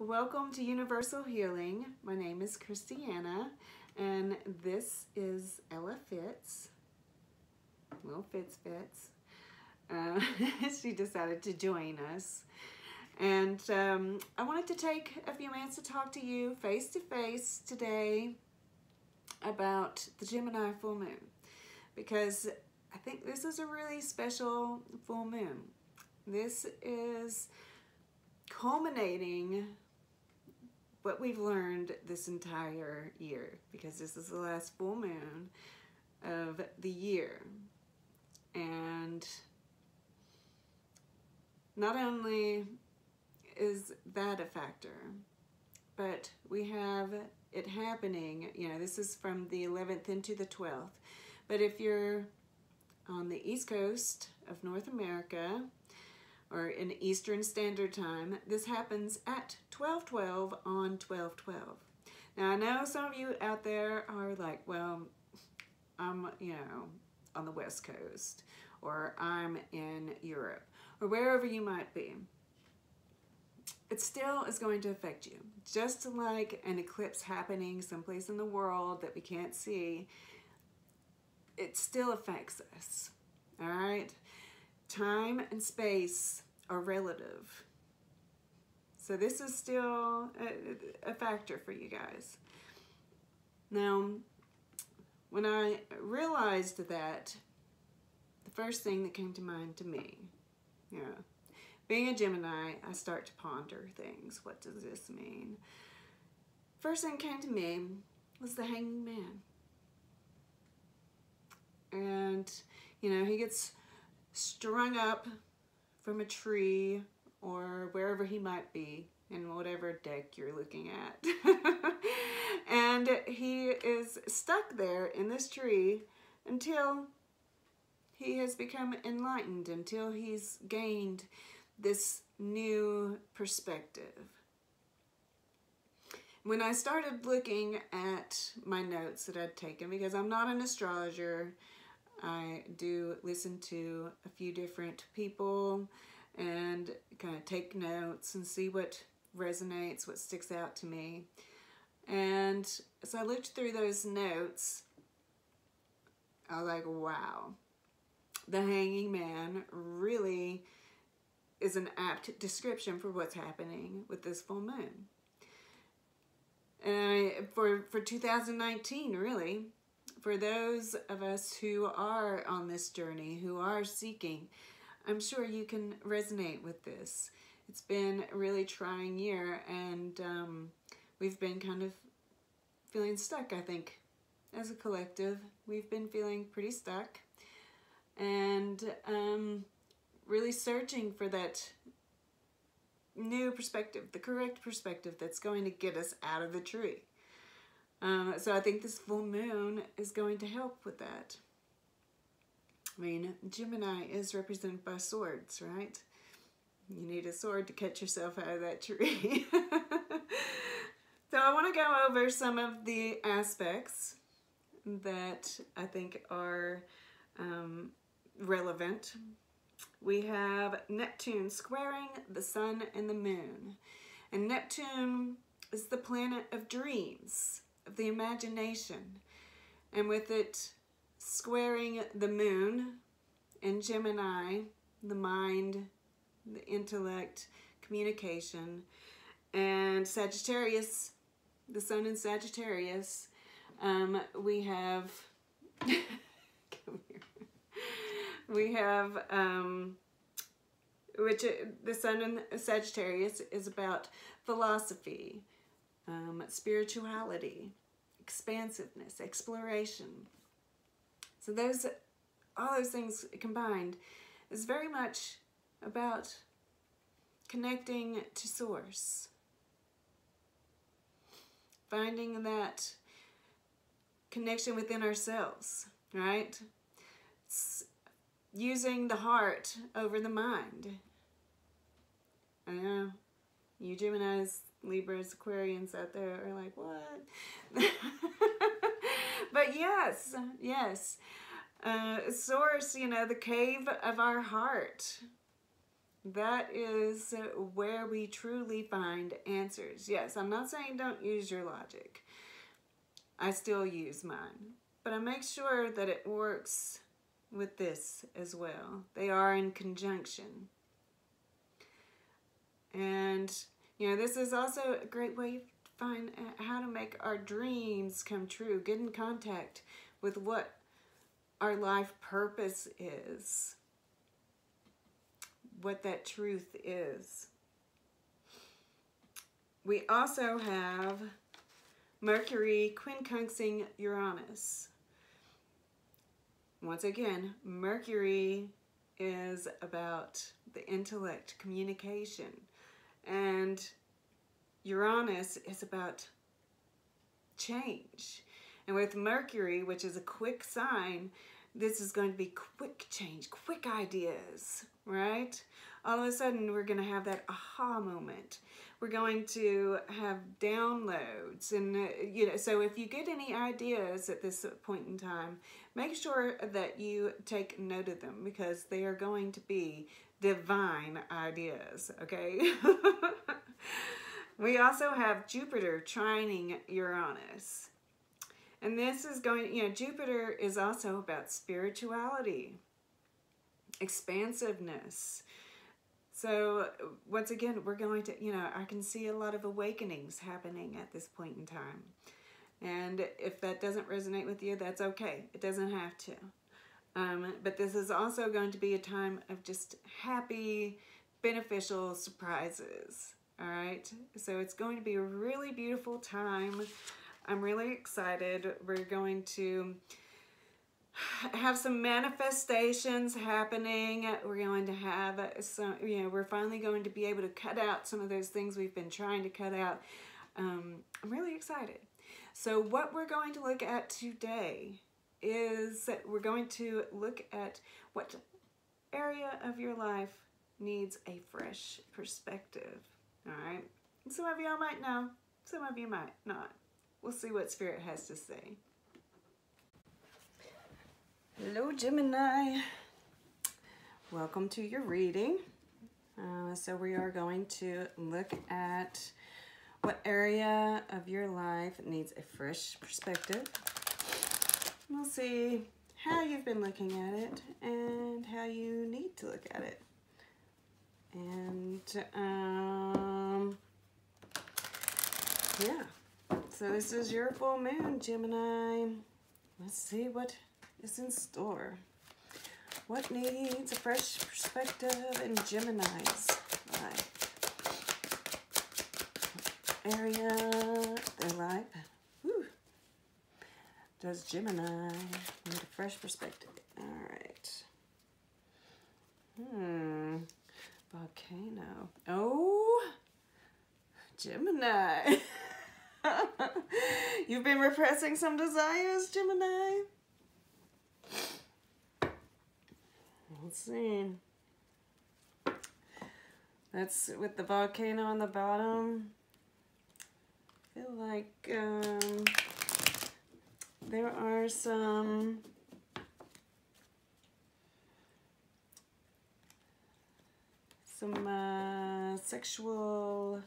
Welcome to Universal Healing. My name is Christiana, and this is Ella Fitz. Little Fitz. She decided to join us. And I wanted to take a few minutes to talk to you face-to-face today about the Gemini full moon, because I think this is a really special full moon. This is culminating what we've learned this entire year, because this is the last full moon of the year. And not only is that a factor, but we have it happening, you know, this is from the 11th into the 12th. But if you're on the East Coast of North America, or in Eastern Standard Time, this happens at 12:12 on 12:12. Now I know some of you out there are like, well, I'm, you know, on the West Coast, or I'm in Europe, or wherever you might be. It still is going to affect you. Just like an eclipse happening someplace in the world that we can't see, it still affects us, all right? Time and space are relative. So this is still a factor for you guys. Now, when I realized that, the first thing that came to mind to me, you know, being a Gemini, I start to ponder things. What does this mean? First thing that came to me was the hanging man. And, you know, he gets strung up from a tree or wherever he might be in whatever deck you're looking at. And he is stuck there in this tree until he has become enlightened, until he's gained this new perspective. When I started looking at my notes that I'd taken, because I'm not an astrologer, I do listen to a few different people and kind of take notes and see what resonates, what sticks out to me. And so I looked through those notes. I was like, wow, the hanging man really is an apt description for what's happening with this full moon. And for 2019, really, for those of us who are on this journey, who are seeking, I'm sure you can resonate with this. It's been a really trying year, and we've been kind of feeling stuck, I think. As a collective, we've been feeling pretty stuck and really searching for that new perspective, the correct perspective that's going to get us out of the tree. So I think this full moon is going to help with that. I mean, Gemini is represented by swords, right? You need a sword to cut yourself out of that tree. So I want to go over some of the aspects that I think are relevant. We have Neptune squaring the sun and the moon. And Neptune is the planet of dreams, of the imagination. And with it squaring the moon in Gemini, the mind, the intellect, communication, and Sagittarius, the sun in Sagittarius, we have, come here, we have, which the sun in Sagittarius is about philosophy, spirituality, expansiveness, exploration. So those, all those things combined is very much about connecting to source, finding that connection within ourselves, right? It's using the heart over the mind. I know you Geminis, Libras, Aquarians out there are like, what? But yes, yes. Source, you know, the cave of our heart. That is where we truly find answers. Yes, I'm not saying don't use your logic. I still use mine, but I make sure that it works with this as well. They are in conjunction. And, you know, this is also a great way to find how to make our dreams come true. Get in contact with what our life purpose is. What that truth is. We also have Mercury quincunxing Uranus. Once again, Mercury is about the intellect, communication, and Uranus is about change. And with Mercury, which is a quick sign, this is going to be quick change, quick ideas, right? All of a sudden, we're going to have that aha moment. We're going to have downloads. And, you know, so if you get any ideas at this point in time, make sure that you take note of them, because they are going to be divine ideas, okay? We also have Jupiter trining Uranus. And this is going, you know, Jupiter is also about spirituality, expansiveness. So once again, we're going to, you know, I can see a lot of awakenings happening at this point in time. And if that doesn't resonate with you, that's okay. It doesn't have to. But this is also going to be a time of just happy, beneficial surprises. All right. So it's going to be a really beautiful time. I'm really excited. We're going to have some manifestations happening. We're going to have some, you know, we're finally going to be able to cut out some of those things we've been trying to cut out. I'm really excited. So what we're going to look at today is we're going to look at what area of your life needs a fresh perspective. All right. Some of y'all might know, some of you might not. We'll see what Spirit has to say. Hello, Gemini. Welcome to your reading. So we are going to look at what area of your life needs a fresh perspective. We'll see how you've been looking at it and how you need to look at it. And, yeah. So this is your full moon, Gemini. Let's see what is in store. What needs a fresh perspective in Gemini's life? What area of their life? Whew. Does Gemini need a fresh perspective? All right. Volcano. Oh, Gemini. You've been repressing some desires, Gemini. Let's see. That's with the volcano on the bottom. I feel like there are some sexual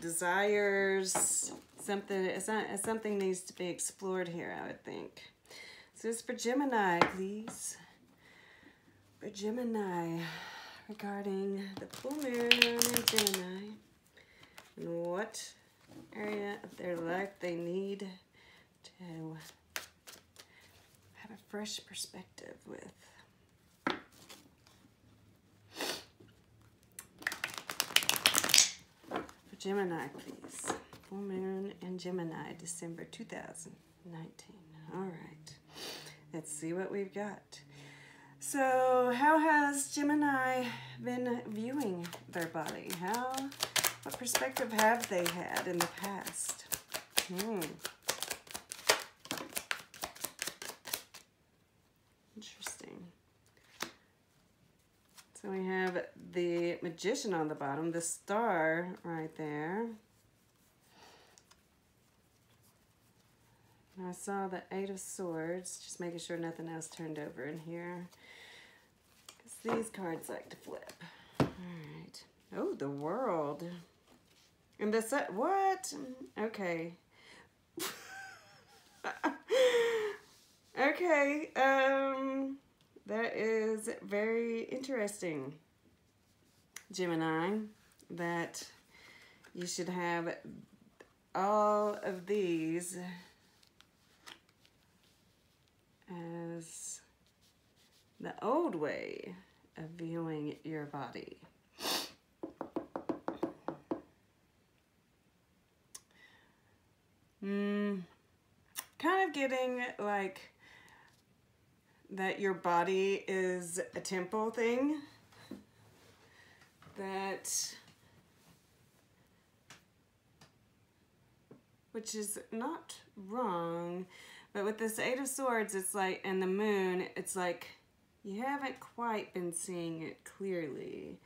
desires, something needs to be explored here, I would think. So it's for Gemini, please. For Gemini, regarding the full moon in Gemini, and what area of their life they need to have a fresh perspective with. Gemini, please. Full moon and Gemini, December 2019. All right. Let's see what we've got. So how has Gemini been viewing their body? What perspective have they had in the past? Interesting. So we have the Magician on the bottom, the star right there. I saw the 8 of Swords, just making sure nothing else turned over in here, because these cards like to flip. All right. Oh, the World. And the set, what? Okay. Okay, that is very interesting, Gemini, that you should have all of these as the old way of viewing your body. Kind of getting like that your body is a temple thing, that, which is not wrong, but with this 8 of Swords, it's like, and the Moon, it's like you haven't quite been seeing it clearly,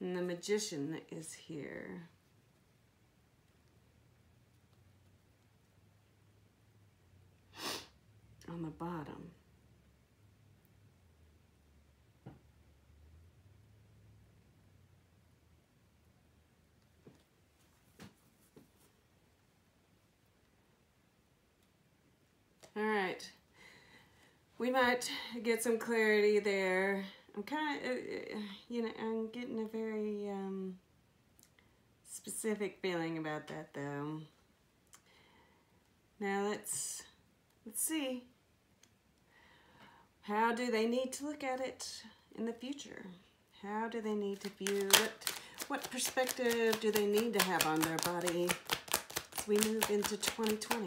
and the Magician is here. On the bottom. All right, we might get some clarity there. I'm kind of, you know, I'm getting a very specific feeling about that though. Now let's see. How do they need to look at it in the future? How do they need to view it? What perspective do they need to have on their body as we move into 2020?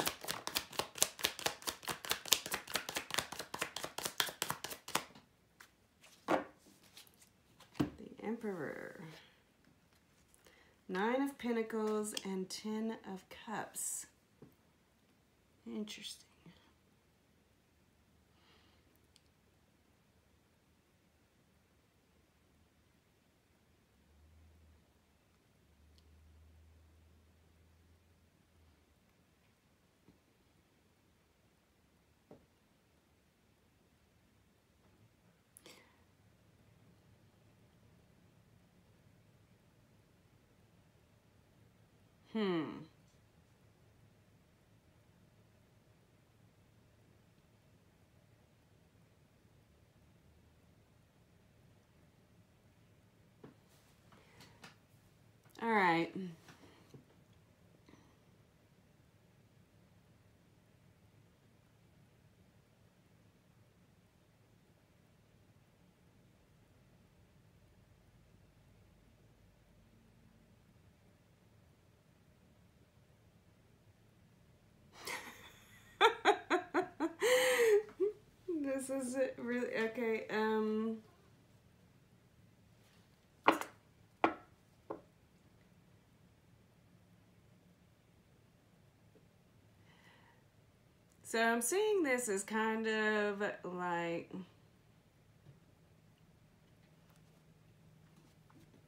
The Emperor. 9 of Pentacles and 10 of Cups. Interesting. All right. This is really okay. So I'm seeing this as kind of like,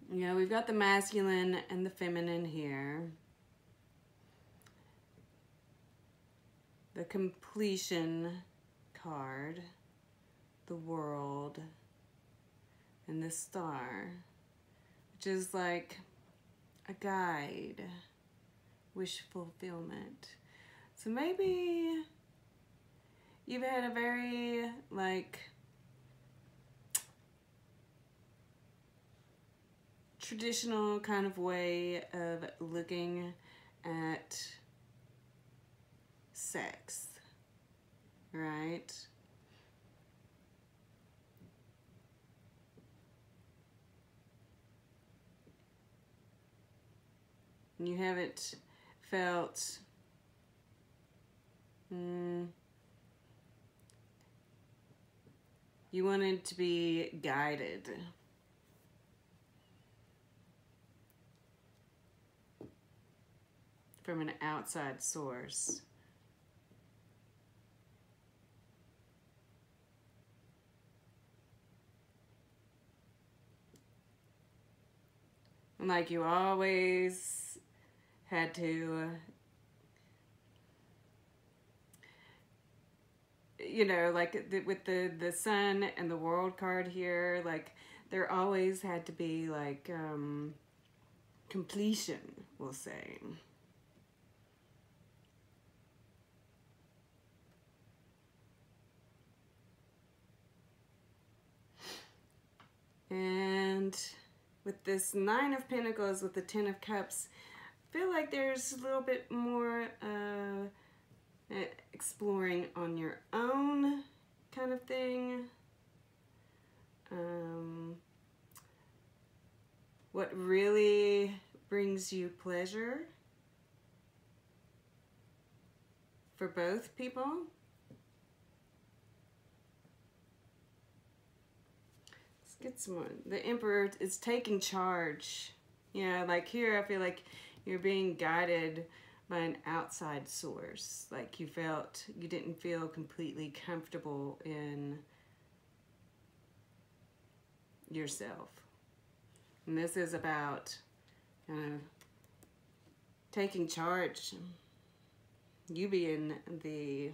you know, we've got the masculine and the feminine here. The completion card, the World, and the Star, which is like a guide, wish fulfillment. So maybe you've had a very, like, traditional kind of way of looking at sex, right? You haven't felt you wanted to be guided. From an outside source. And like you always had to you know, like with the sun and the world card here, like there always had to be like completion, we'll say. And with this 9 of Pentacles with the 10 of Cups, I feel like there's a little bit more exploring on your own kind of thing. What really brings you pleasure for both people. Get someone. The Emperor is taking charge. Yeah, like here I feel like you're being guided by an outside source. Like you felt, you didn't feel completely comfortable in yourself. And this is about kind of taking charge. You being the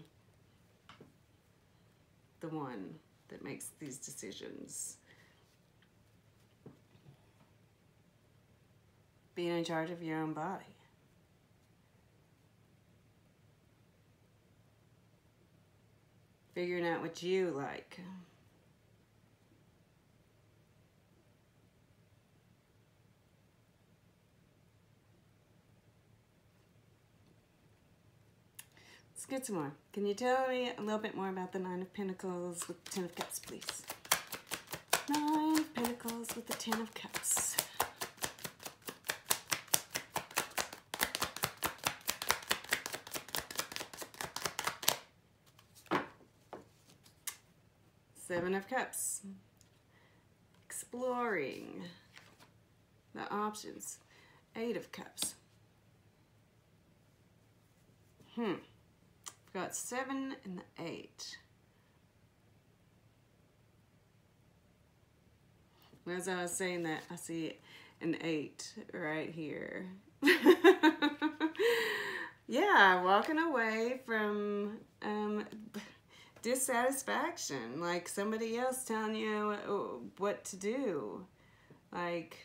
one that makes these decisions. Being in charge of your own body. Figuring out what you like. Let's get some more. Can you tell me a little bit more about the 9 of Pentacles with the 10 of Cups, please? 9 of Pentacles with the 10 of Cups. Seven of Cups, exploring the options. 8 of Cups. We've got 7 and the 8. As I was saying that, I see an 8 right here. Yeah, walking away from dissatisfaction, like somebody else telling you what to do, like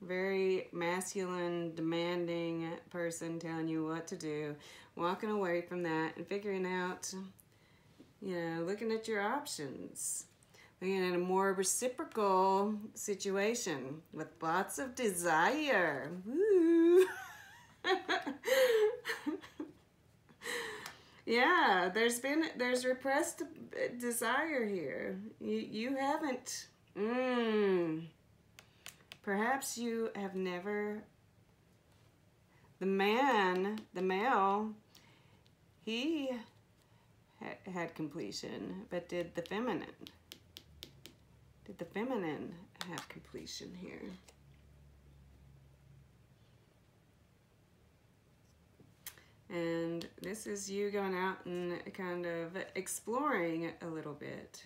very masculine, demanding person telling you what to do, walking away from that and figuring out, you know, looking at your options, looking at a more reciprocal situation with lots of desire. Woo! Yeah, there's repressed desire here. You haven't, perhaps you have never, the male, he had completion, but did the feminine have completion here? And this is you going out and kind of exploring a little bit.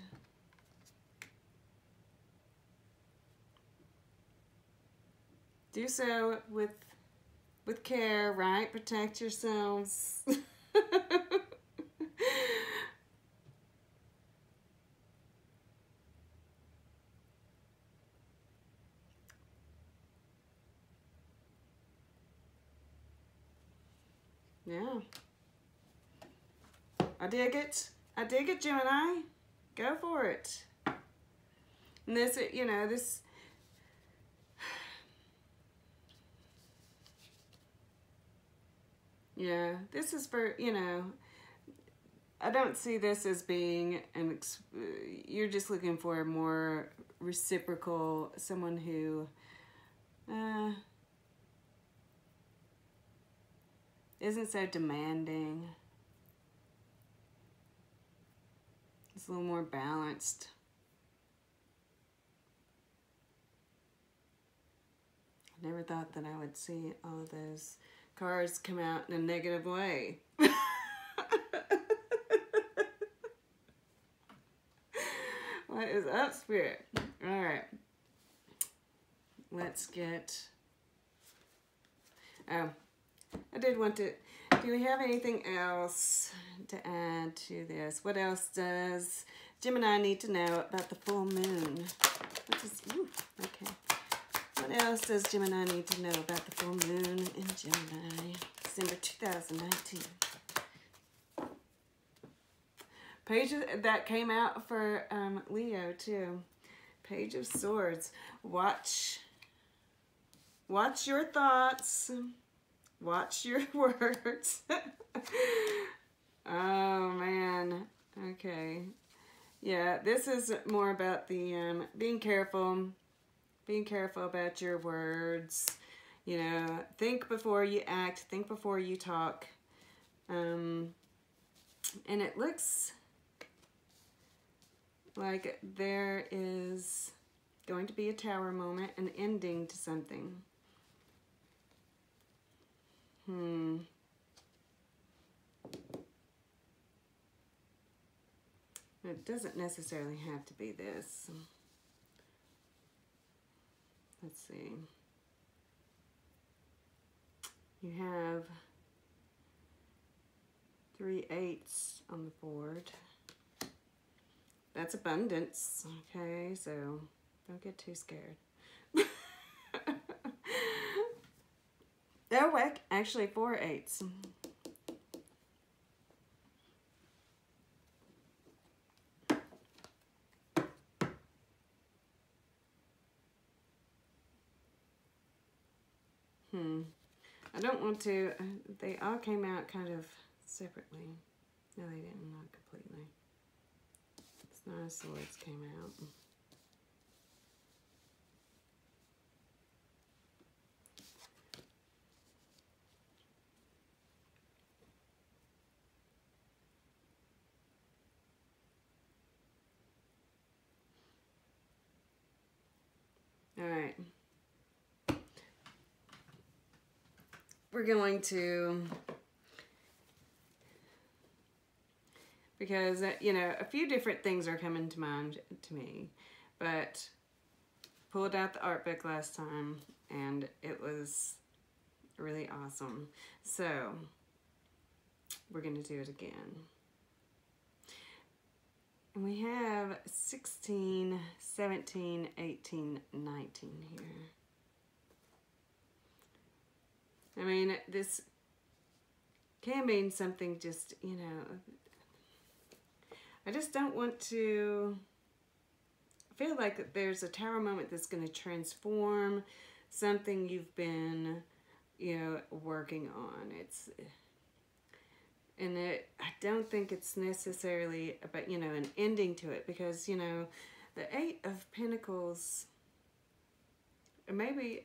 Do so with care, right? Protect yourselves. Yeah. I dig it. I dig it, Gemini. Go for it. And this, you know, this... Yeah, this is for, you know... I don't see this as being an... You're just looking for a more reciprocal, someone who... isn't so demanding. It's a little more balanced. I never thought that I would see all of those cards come out in a negative way. What is up, Spirit? All right. Let's get... Oh. I did want to, Do we have anything else to add to this? What else does Gemini need to know about the full moon? What does, okay. What else does Gemini need to know about the full moon in Gemini, December 2019? Page of, that came out for Leo too. Page of Swords. Watch your thoughts. Watch your words. Oh man. Okay. Yeah, this is more about the being careful. Being careful about your words. You know, think before you act. Think before you talk. And it looks like there is going to be a tower moment, an ending to something. It doesn't necessarily have to be this. Let's see. You have 3 8s on the board. That's abundance, okay? So don't get too scared. Oh, well, actually 4 8s. I don't want to, they all came out kind of separately. No, they didn't, not completely. It's not as Swords came out. All right. We're going to, because, you know, a few different things are coming to mind to me, but pulled out the art book last time and it was really awesome. So we're going to do it again. And we have 16, 17, 18, 19 here. I mean, this can mean something just, you know, I just don't want to feel like that there's a tower moment that's going to transform something you've been, you know, working on. It's, and it, I don't think it's necessarily about, you know, an ending to it, because, you know, the 8 of Pentacles, maybe...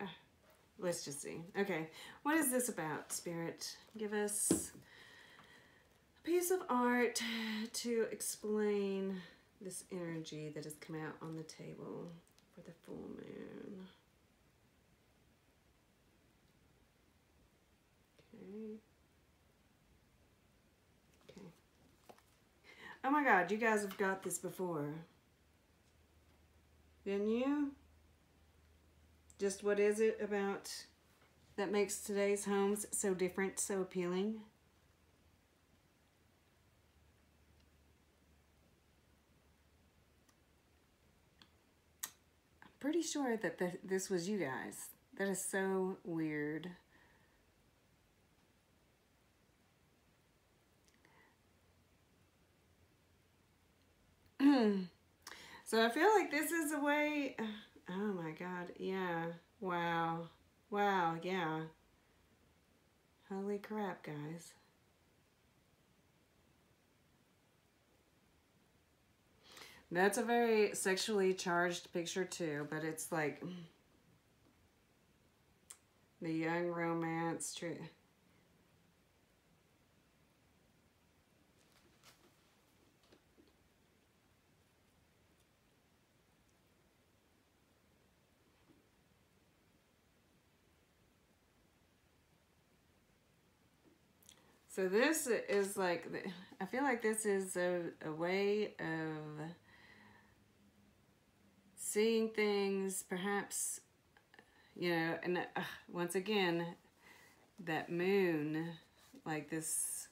let's just see. Okay, what is this about, Spirit? Give us a piece of art to explain this energy that has come out on the table for the full moon. Okay. Okay. Oh my God, you guys have got this before. Didn't you? Just what is it about that makes today's homes so different, so appealing? I'm pretty sure that this was you guys. That is so weird. So I feel like this is a way... Oh my God, yeah, wow, wow, yeah. Holy crap, guys. That's a very sexually charged picture too, but it's like the young romance tree. So this is like, I feel like this is a way of seeing things, perhaps, you know, and once again, that moon like this.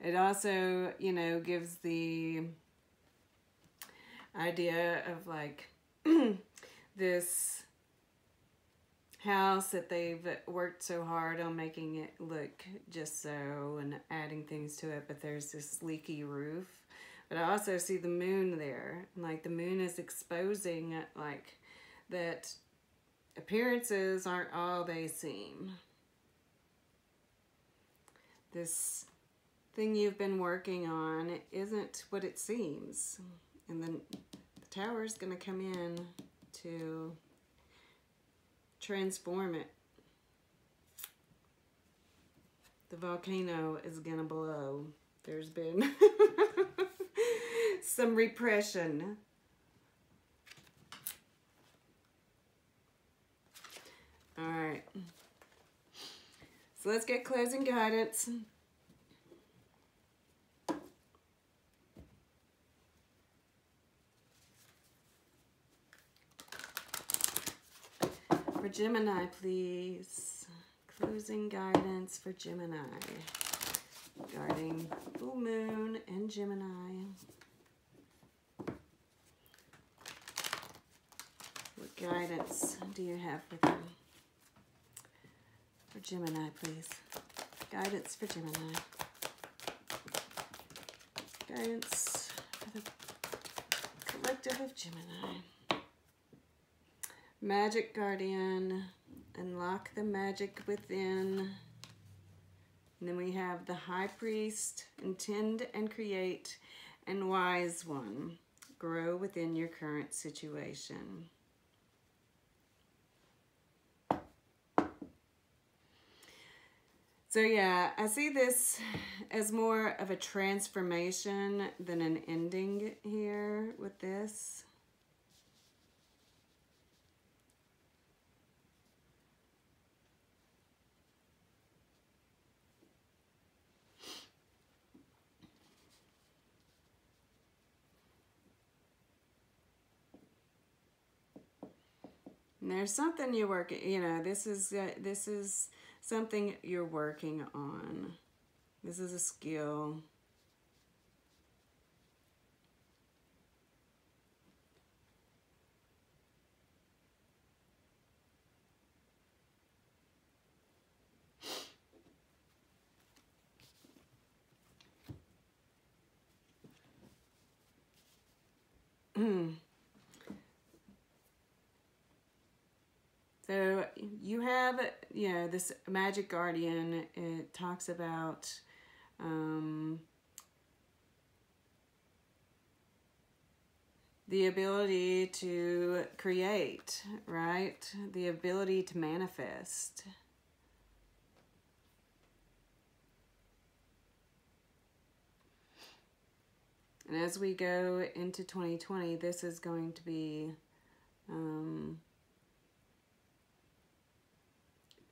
It also, you know, gives the idea of like this house that they've worked so hard on making it look just so and adding things to it, but there's this leaky roof. But I also see the moon there, like the moon is exposing like that appearances aren't all they seem. This thing you've been working on isn't what it seems. And then the tower is going to come in to transform it. The volcano is going to blow. There's been some repression. All right. So let's get closing guidance. For Gemini, please. Closing guidance for Gemini. Regarding full moon and Gemini. What guidance do you have for them? For Gemini, please. Guidance for Gemini. Guidance for the collective of Gemini. Magic Guardian, unlock the magic within. And then we have the High Priest, intend and create, and Wise One, grow within your current situation. So yeah, I see this as more of a transformation than an ending here with this. And there's something you're working, you know, this is something you're working on. This is a skill. So you have, you know, this Magic Guardian, it talks about the ability to create, right? The ability to manifest. And as we go into 2020, this is going to be...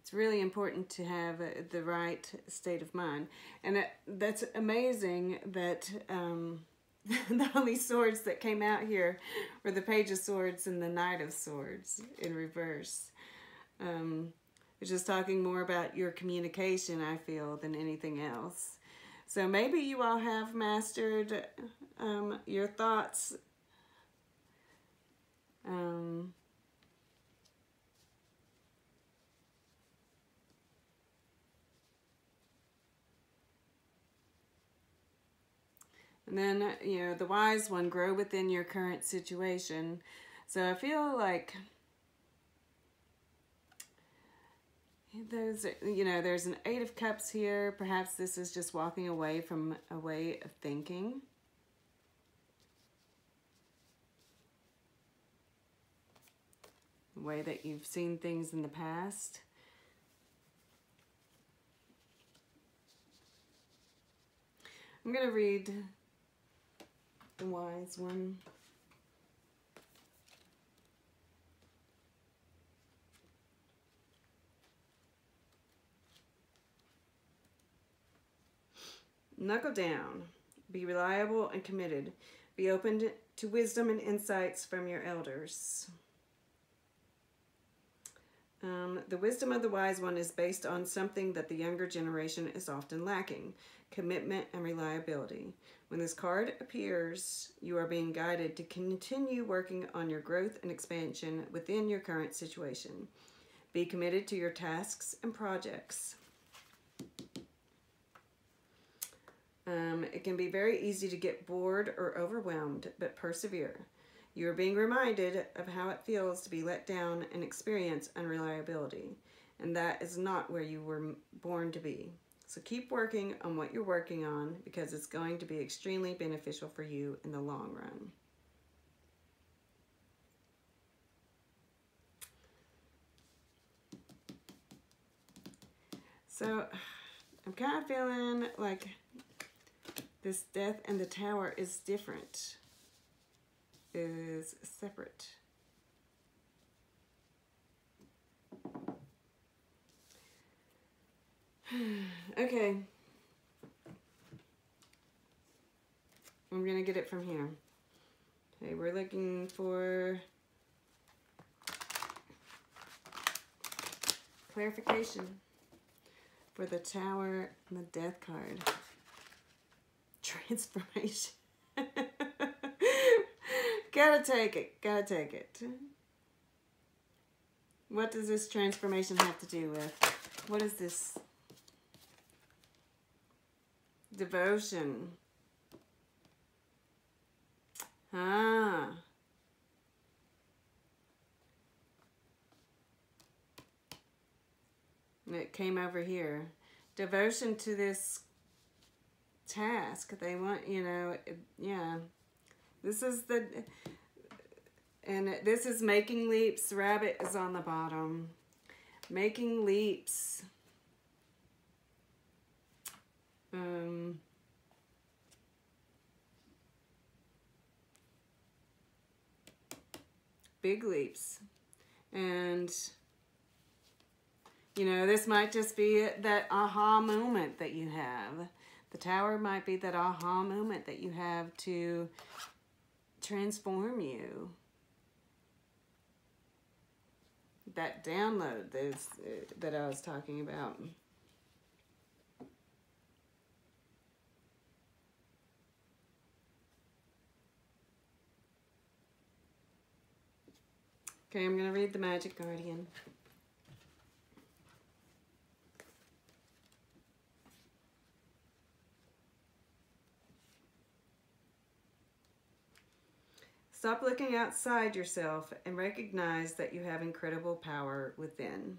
it's really important to have the right state of mind. And that's amazing that the only swords that came out here were the Page of Swords and the Knight of Swords in reverse. It's just talking more about your communication, I feel, than anything else. So maybe you all have mastered your thoughts. And then, you know, the Wise One, grow within your current situation. So I feel like those, you know, there's an 8 of Cups here. Perhaps this is just walking away from a way of thinking. The way that you've seen things in the past. I'm going to read... the Wise One. Knuckle down. Be reliable and committed. Be open to wisdom and insights from your elders. The wisdom of the wise one is based on something that the younger generation is often lacking, commitment and reliability. When this card appears, you are being guided to continue working on your growth and expansion within your current situation. Be committed to your tasks and projects. It can be very easy to get bored or overwhelmed, but persevere. You are being reminded of how it feels to be let down and experience unreliability, and that is not where you were born to be. So keep working on what you're working on, because it's going to be extremely beneficial for you in the long run. So I'm kind of feeling like this Death and the Tower is different. Is separate. Okay. I'm going to get it from here. Okay, we're looking for clarification for the Tower and the Death card. Transformation. Gotta take it, gotta take it. What does this transformation have to do with? What is this? Devotion. Ah. It came over here. Devotion to this task. They want, you know, yeah. This is the, and this is making leaps. Rabbit is on the bottom. Making leaps. Big leaps. And, you know, this might just be that aha moment that you have. The Tower might be that aha moment that you have to transform you. That download that I was talking about. Okay, I'm going to read the Magic Guardian. Stop looking outside yourself and recognize that you have incredible power within.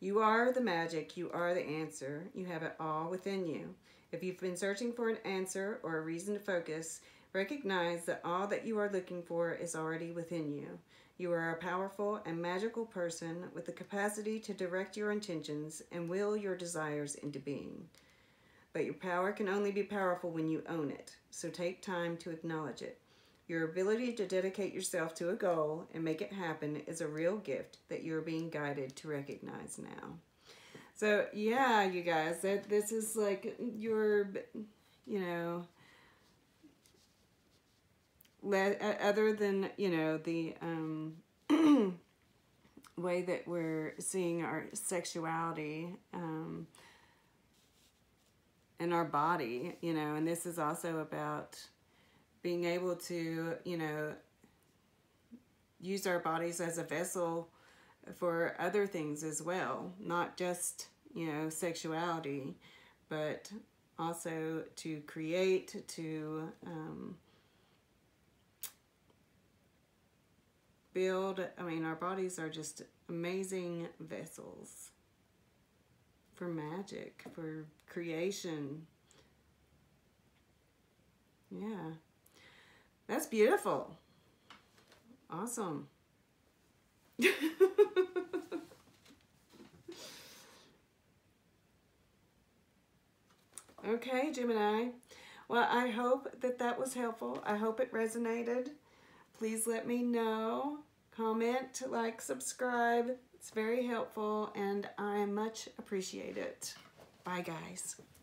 You are the magic. You are the answer. You have it all within you. If you've been searching for an answer or a reason to focus, recognize that all that you are looking for is already within you. You are a powerful and magical person with the capacity to direct your intentions and will your desires into being. But your power can only be powerful when you own it, so take time to acknowledge it. Your ability to dedicate yourself to a goal and make it happen is a real gift that you're being guided to recognize now. So, yeah, you guys, this is like your, you know, other than, you know, the way that we're seeing our sexuality, in our body, you know, and this is also about being able to, you know, use our bodies as a vessel for other things as well, not just, you know, sexuality, but also to create, to build. I mean, our bodies are just amazing vessels for magic, for creation. Yeah. That's beautiful. Awesome. Okay, Gemini. Well, I hope that that was helpful. I hope it resonated. Please let me know. Comment, like, subscribe. It's very helpful, and I much appreciate it. Bye, guys.